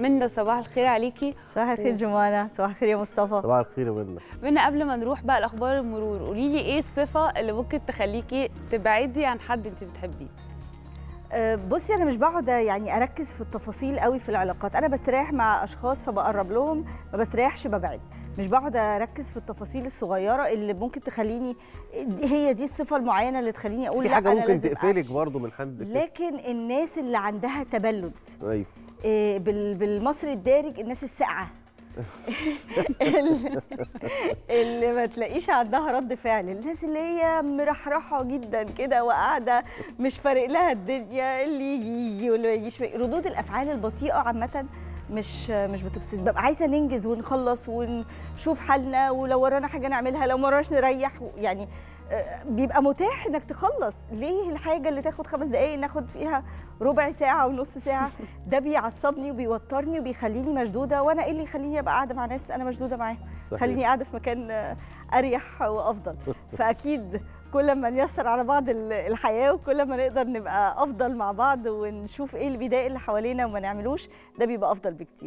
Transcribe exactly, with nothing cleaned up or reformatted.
منى صباح الخير عليكي. صباح الخير جمانه. صباح الخير يا مصطفى. صباح الخير يا منى. منى قبل ما نروح بقى الاخبار المرور، قولي لي ايه الصفه اللي ممكن تخليكي تبعدي عن حد انت بتحبيه؟ بصي انا مش بقعد يعني اركز في التفاصيل قوي في العلاقات، انا بستريح مع اشخاص فبقرب لهم، ما بستريحش ببعد، مش بقعد اركز في التفاصيل الصغيره اللي ممكن تخليني، هي دي الصفه المعينه اللي تخليني اقول لا انا لازم. في حاجه ممكن تقفلك برضه من حد، لكن الناس اللي عندها تبلد. ايوه بالمصري الدارج، الناس الساقعه اللي ما تلاقيش عندها رد فعل، الناس اللي هي مرحرحه جدا كده وقاعده مش فارق لها الدنيا، اللي يجي يجي واللي ما يجيش. ردود الافعال البطيئه عامه مش مش بتبسط، ببقى عايزه ننجز ونخلص ونشوف حالنا، ولو ورانا حاجه نعملها، لو ما وراناش نريح، يعني بيبقى متاح انك تخلص. ليه الحاجه اللي تاخد خمس دقايق ناخد فيها ربع ساعه ونص ساعه؟ ده بيعصبني وبيوترني وبيخليني مشدوده، وانا ايه اللي يخليني ابقى قاعده مع ناس انا مشدوده معاهم؟ خليني قاعده في مكان اريح وافضل. فاكيد كل ما نيسر على بعض الحياه، وكل ما نقدر نبقى افضل مع بعض، ونشوف ايه اللي بيضايق اللي حوالينا وما نعملوش، ده بيبقى افضل بكتير.